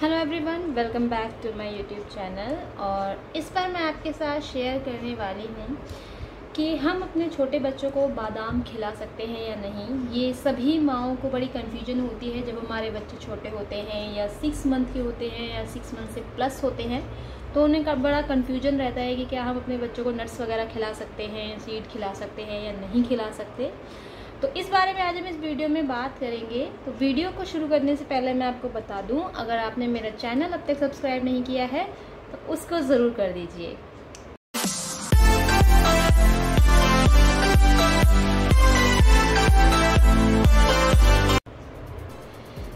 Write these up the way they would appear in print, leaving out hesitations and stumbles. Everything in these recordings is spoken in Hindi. Hello everyone, welcome back to my YouTube channel. और इस बार मैं आपके साथ शेयर करने वाली हूँ कि हम अपने छोटे बच्चों को बादाम खिला सकते हैं या नहीं। ये सभी माओं को बड़ी कन्फ्यूजन होती है जब हमारे बच्चे छोटे होते हैं या 6 मंथ के होते हैं या 6 मंथ से प्लस होते हैं, तो उन्हें बड़ा कन्फ्यूजन रहता है कि क्या हम अपने बच्चों को नट्स वगैरह खिला सकते हैं, सीड खिला सकते हैं या नहीं खिला सकते। तो इस बारे में आज हम इस वीडियो में बात करेंगे। तो वीडियो को शुरू करने से पहले मैं आपको बता दूं, अगर आपने मेरा चैनल अब तक सब्सक्राइब नहीं किया है तो उसको ज़रूर कर दीजिए।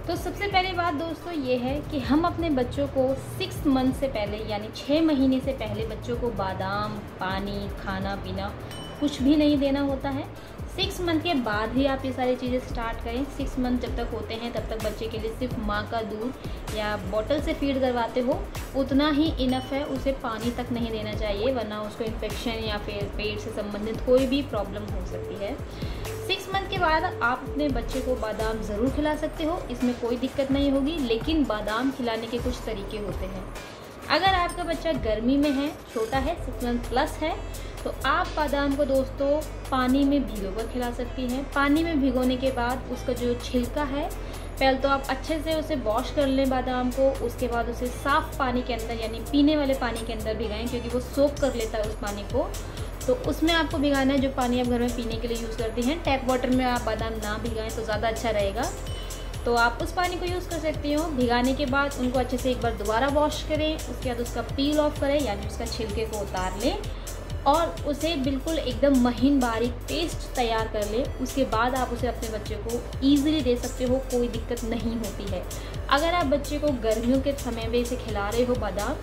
तो सबसे पहली बात दोस्तों ये है कि हम अपने बच्चों को 6 मंथ से पहले यानी 6 महीने से पहले बच्चों को बादाम, पानी, खाना पीना कुछ भी नहीं देना होता है। 6 मंथ के बाद ही आप ये सारी चीज़ें स्टार्ट करें। 6 मंथ जब तक होते हैं तब तक बच्चे के लिए सिर्फ माँ का दूध या बॉटल से फीड करवाते हो उतना ही इनफ है। उसे पानी तक नहीं देना चाहिए, वरना उसको इन्फेक्शन या फिर पेट से संबंधित कोई भी प्रॉब्लम हो सकती है। 6 मंथ के बाद आप अपने बच्चे को बादाम ज़रूर खिला सकते हो, इसमें कोई दिक्कत नहीं होगी। लेकिन बादाम खिलाने के कुछ तरीके होते हैं। अगर आपका बच्चा गर्मी में है, छोटा है, 6 मंथ प्लस है, तो आप बादाम को दोस्तों पानी में भिगोकर खिला सकती हैं। पानी में भिगोने के बाद उसका जो छिलका है, पहले तो आप अच्छे से उसे वॉश कर लें बादाम को, उसके बाद उसे साफ़ पानी के अंदर यानी पीने वाले पानी के अंदर भिगाएं, क्योंकि वो सोख कर लेता है उस पानी को। तो उसमें आपको भिगाना है जो पानी आप घर में पीने के लिए यूज़ करती हैं। टैप वाटर में आप बादाम ना भिगाएँ तो ज़्यादा अच्छा रहेगा। तो आप उस पानी को यूज़ कर सकती हो। भिगाने के बाद उनको अच्छे से एक बार दोबारा वॉश करें, उसके बाद उसका पील ऑफ करें यानी उसका छिलके को उतार लें और उसे बिल्कुल एकदम महीन बारीक पेस्ट तैयार कर ले। उसके बाद आप उसे अपने बच्चे को ईजिली दे सकते हो, कोई दिक्कत नहीं होती है। अगर आप बच्चे को गर्मियों के समय में इसे खिला रहे हो बादाम,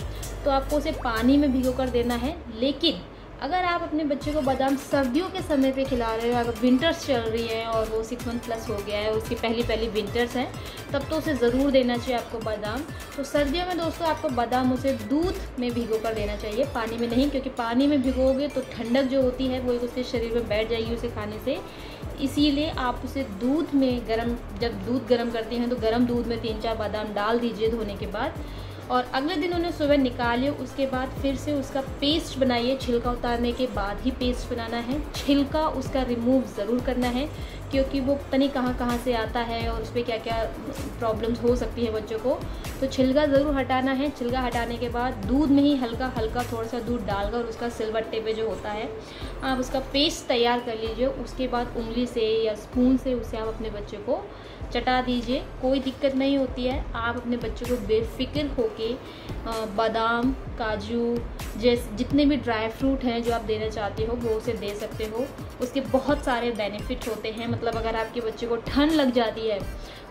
तो आपको उसे पानी में भिगो कर देना है। लेकिन अगर आप अपने बच्चे को बादाम सर्दियों के समय पे खिला रहे हो, अगर विंटर्स चल रही हैं और वो 6 मंथ प्लस हो गया है, उसकी पहली विंटर्स हैं, तब तो उसे ज़रूर देना चाहिए आपको बादाम। तो सर्दियों में दोस्तों आपको बादाम उसे दूध में भिगो कर देना चाहिए, पानी में नहीं, क्योंकि पानी में भिगोगे तो ठंडक जो होती है वो उसके शरीर में बैठ जाएगी उसे खाने से। इसीलिए आप उसे दूध में गर्म, जब दूध गर्म करते हैं तो गर्म दूध में 3-4 बादाम डाल दीजिए धोने के बाद, और अगले दिन उन्हें सुबह निकालिए। उसके बाद फिर से उसका पेस्ट बनाइए। छिलका उतारने के बाद ही पेस्ट बनाना है। छिलका उसका रिमूव ज़रूर करना है, क्योंकि वो पता नहीं कहाँ कहाँ से आता है और उस पर क्या क्या प्रॉब्लम्स हो सकती है बच्चों को। तो छिलका ज़रूर हटाना है। छिलका हटाने के बाद दूध में ही हल्का हल्का थोड़ा सा दूध डालकर उसका सिलबट्टे पे जो होता है आप उसका पेस्ट तैयार कर लीजिए। उसके बाद उंगली से या स्पून से उसे आप अपने बच्चे को चटा दीजिए, कोई दिक्कत नहीं होती है। आप अपने बच्चे को बेफिक्र होके बादाम, काजू जैसे जितने भी ड्राई फ्रूट हैं जो आप देना चाहते हो वो उसे दे सकते हो। उसके बहुत सारे बेनिफिट होते हैं। मतलब अगर आपके बच्चे को ठंड लग जाती है,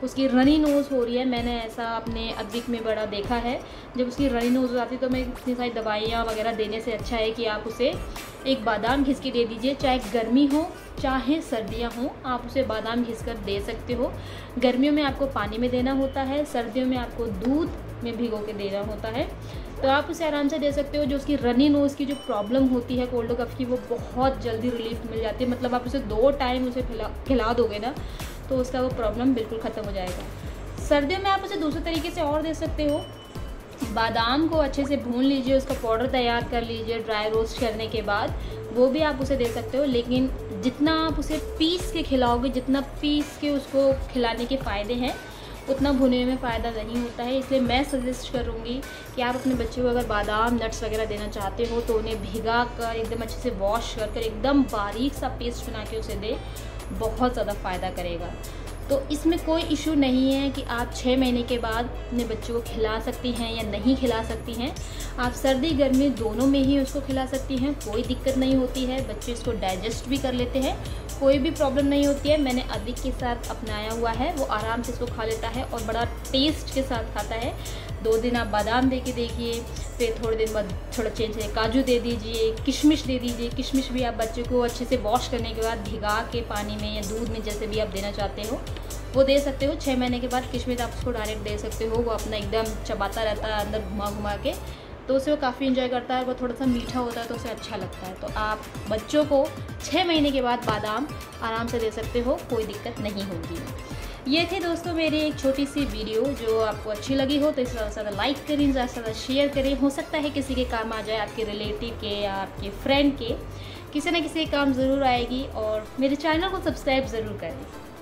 उसकी रनी नोज़ हो रही है, मैंने ऐसा अपने अद्विक में बड़ा देखा है, जब उसकी रनी नोज़ हो जाती है तो मैं इतनी सारी दवाइयाँ वगैरह देने से अच्छा है कि आप उसे एक बादाम घिस के दे दीजिए। चाहे गर्मी हो चाहे सर्दियाँ हों, आप उसे बादाम घिस कर दे सकते हो। गर्मियों में आपको पानी में देना होता है, सर्दियों में आपको दूध में भिगो के देना होता है। तो आप उसे आराम से दे सकते हो। जो उसकी रनी नोज़ की जो प्रॉब्लम होती है कोल्ड कफ की, वो बहुत जल्दी रिलीफ मिल जाती है। मतलब आप उसे 2 टाइम उसे खिला दोगे ना तो उसका वो प्रॉब्लम बिल्कुल ख़त्म हो जाएगा। सर्दियों में आप उसे दूसरे तरीके से और दे सकते हो। बादाम को अच्छे से भून लीजिए, उसका पाउडर तैयार कर लीजिए ड्राई रोस्ट करने के बाद, वो भी आप उसे दे सकते हो। लेकिन जितना आप उसे पीस के खिलाओगे, जितना पीस के उसको खिलाने के फ़ायदे हैं, उतना भुने में फ़ायदा नहीं होता है। इसलिए मैं सजेस्ट करूँगी कि आप अपने बच्चे को अगर बादाम, नट्स वगैरह देना चाहते हो तो उन्हें भिगा कर एकदम अच्छे से वॉश कर कर एकदम बारीक सा पेस्ट बना के उसे दें, बहुत ज़्यादा फ़ायदा करेगा। तो इसमें कोई इशू नहीं है कि आप 6 महीने के बाद अपने बच्चों को खिला सकती हैं या नहीं खिला सकती हैं। आप सर्दी गर्मी दोनों में ही उसको खिला सकती हैं, कोई दिक्कत नहीं होती है। बच्चे इसको डाइजेस्ट भी कर लेते हैं, कोई भी प्रॉब्लम नहीं होती है। मैंने अधिक के साथ अपनाया हुआ है, वो आराम से इसको खा लेता है और बड़ा टेस्ट के साथ खाता है। 2 दिन आप बादाम दे के देखिए, फिर थोड़े दिन बाद थोड़ा चेंज है, काजू दे दीजिए, किशमिश दे दीजिए। किशमिश भी आप बच्चे को अच्छे से वॉश करने के बाद भिगा के पानी में या दूध में जैसे भी आप देना चाहते हो वो दे सकते हो। 6 महीने के बाद किशमिश आप उसको डायरेक्ट दे सकते हो। वो अपना एकदम चबाता रहता है अंदर घुमा घुमा के, तो उसे वो काफ़ी इन्जॉय करता है। वो थोड़ा सा मीठा होता है तो उसे अच्छा लगता है। तो आप बच्चों को 6 महीने के बाद बादाम आराम से दे सकते हो, कोई दिक्कत नहीं होगी। ये थी दोस्तों मेरी एक छोटी सी वीडियो, जो आपको अच्छी लगी हो तो इसे ज़्यादा से ज़्यादा लाइक करें, ज़्यादा से ज़्यादा शेयर करें। हो सकता है किसी के काम आ जाए, आपके रिलेटिव के या आपके फ्रेंड के, किसी न किसी काम ज़रूर आएगी। और मेरे चैनल को सब्सक्राइब ज़रूर करें।